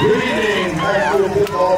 Greetings, high school football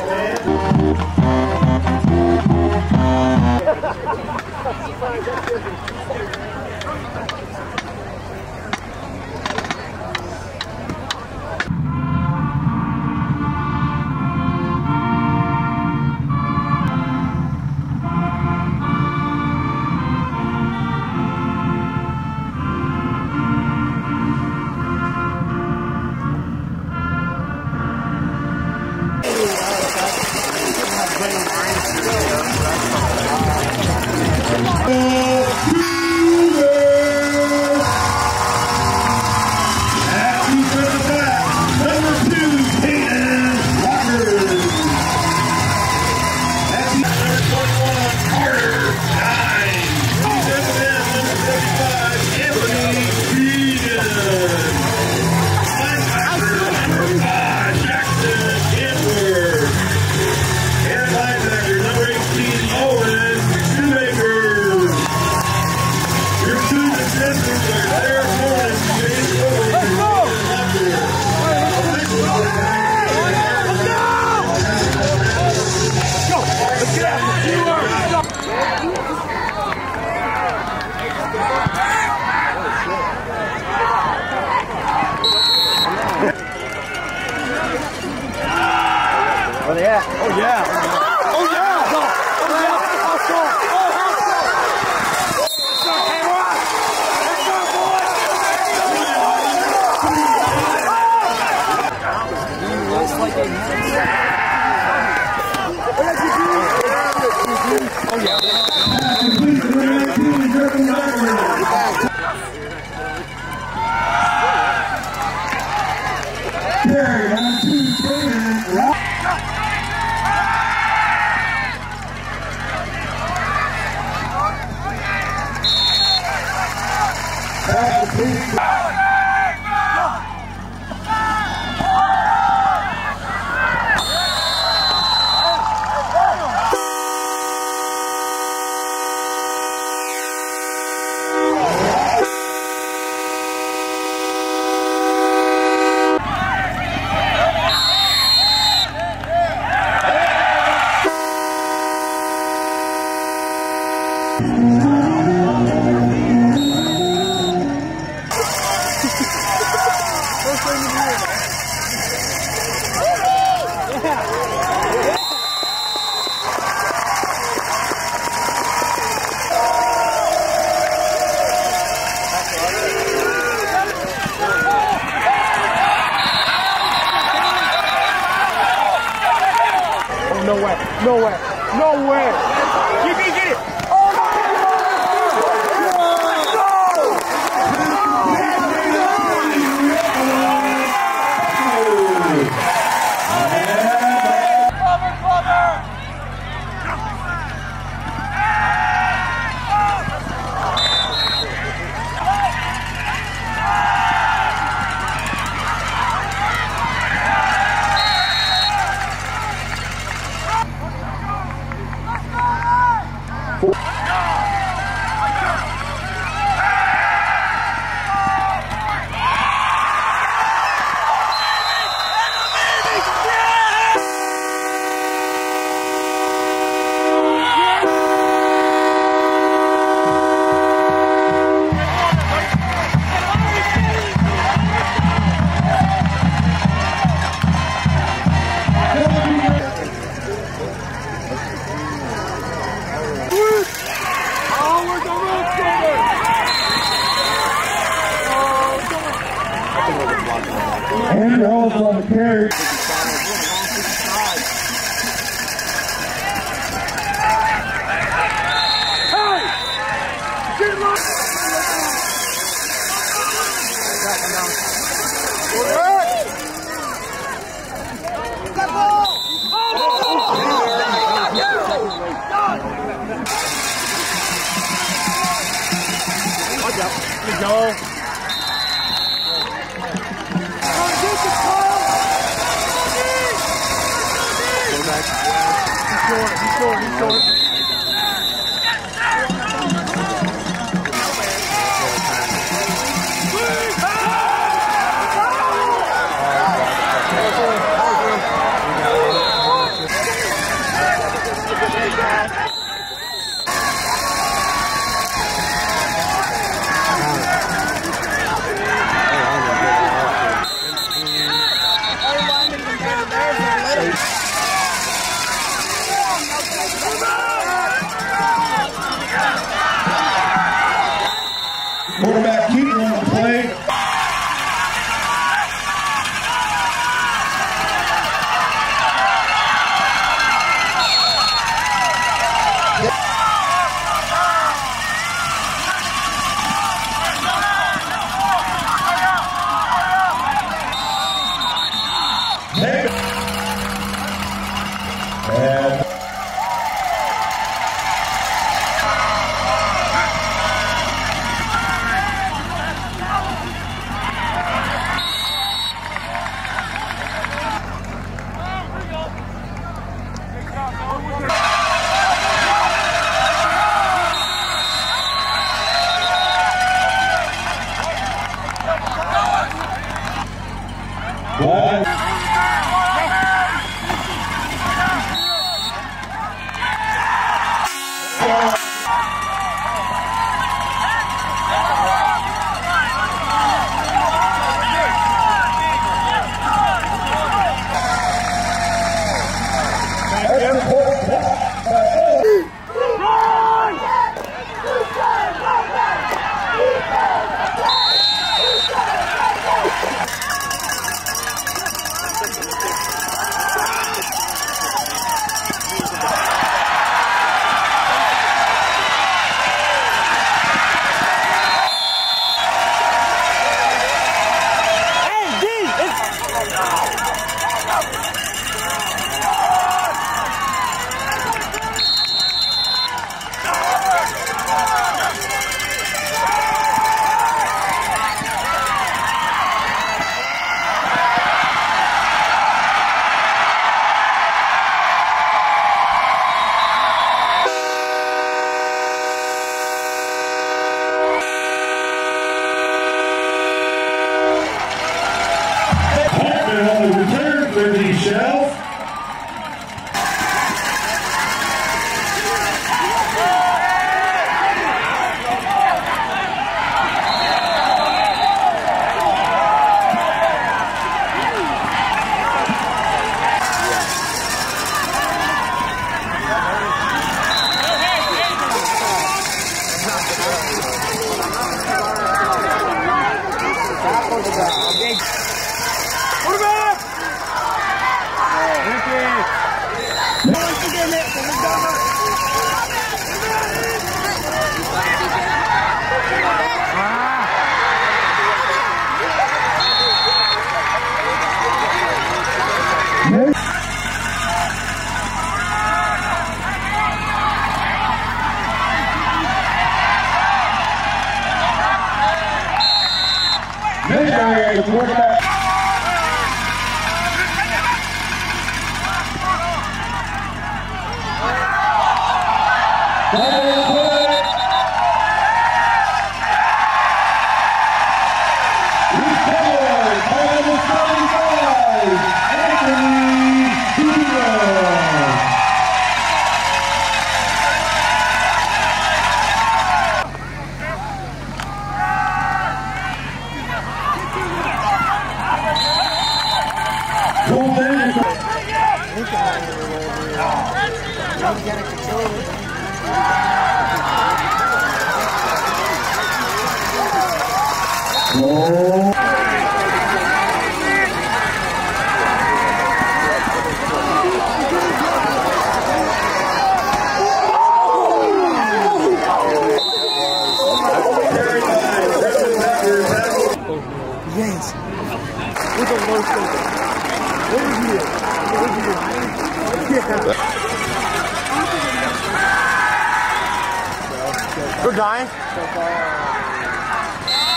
We're dying.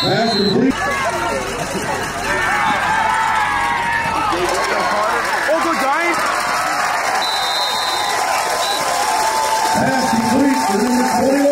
That's complete. Oh, we're dying. That's complete. We're in the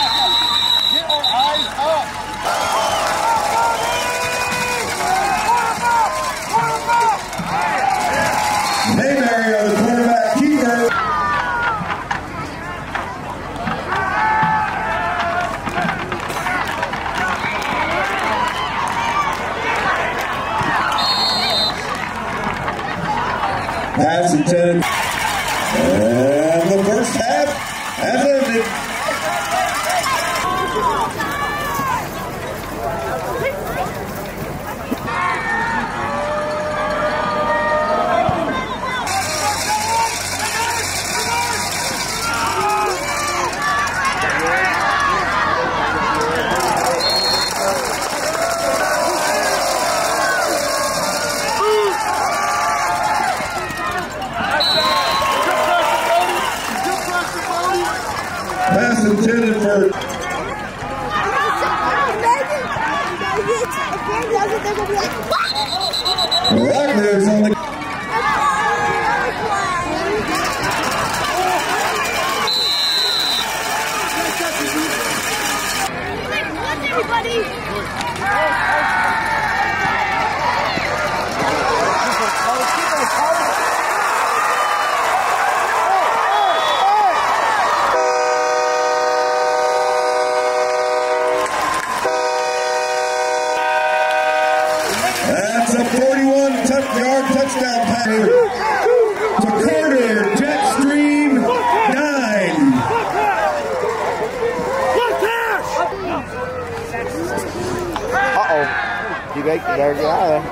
Jake to dirty island.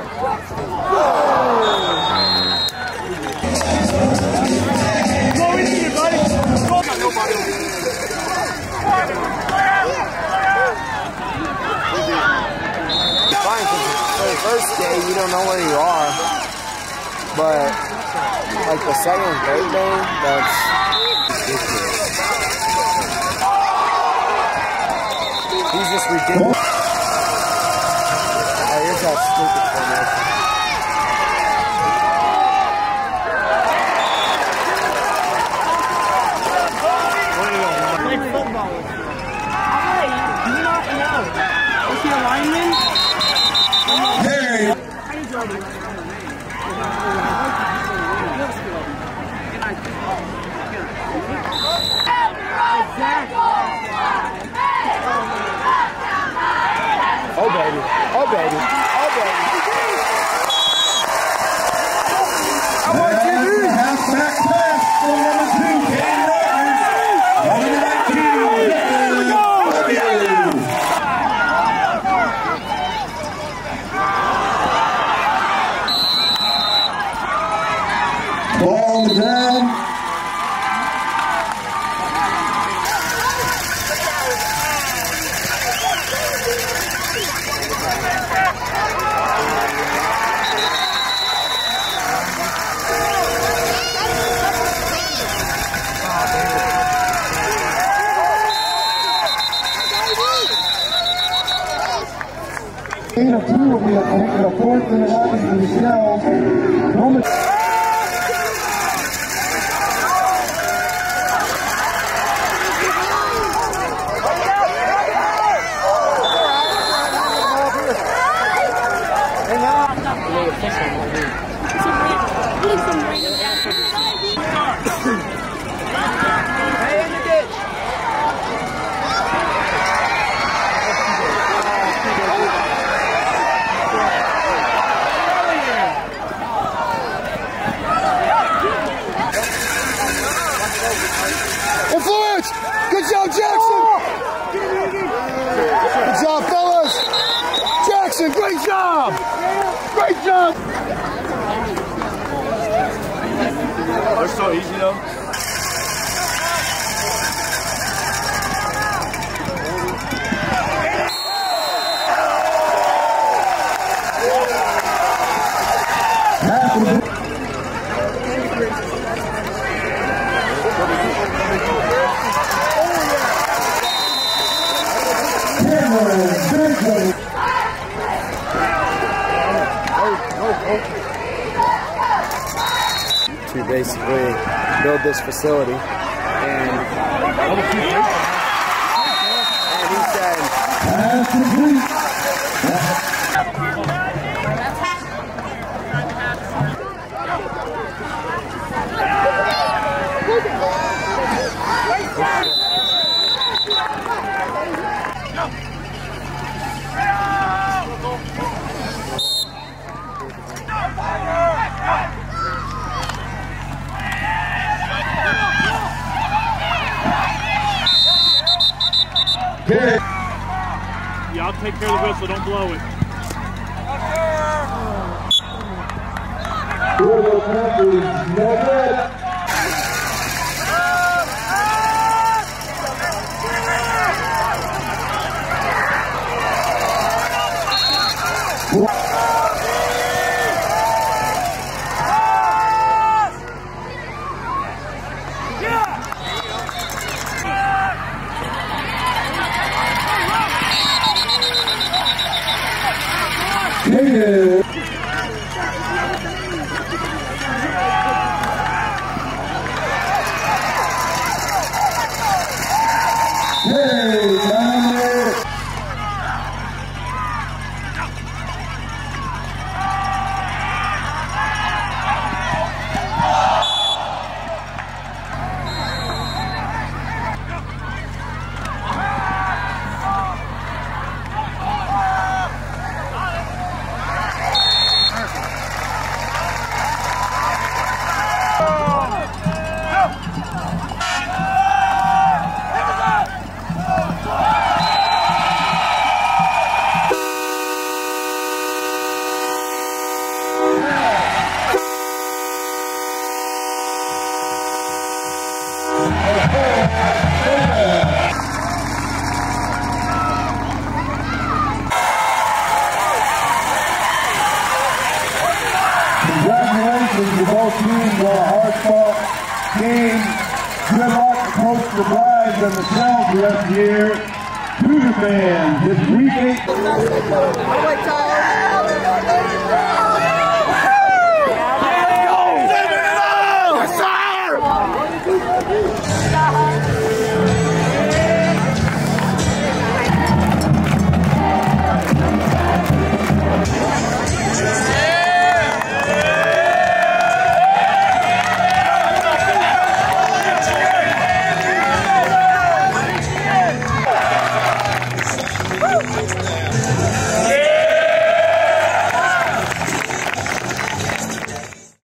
Go in here, buddy. Go. For the first day, you don't know where you are. But, like the second and third day, that's ridiculous. He's just ridiculous. Here's that stupid formation. Like footballers. I do not know. Is he a lineman? Hey! I enjoy the oh baby, oh baby, oh baby. I want you to half back pass for number 2, Cameron. Ball down. Gain of 2 will be a fourth and 11 for the Shells. Roman. Great job! Great job! They're so easy though. Cameron Jetstream. To basically build this facility, and he said, yeah, I'll take care of the whistle, don't blow it. Congratulations, you both teams on a hard-fought game. Good luck, coach the Brides and the Towns the rest of the year. To the fans this weekend.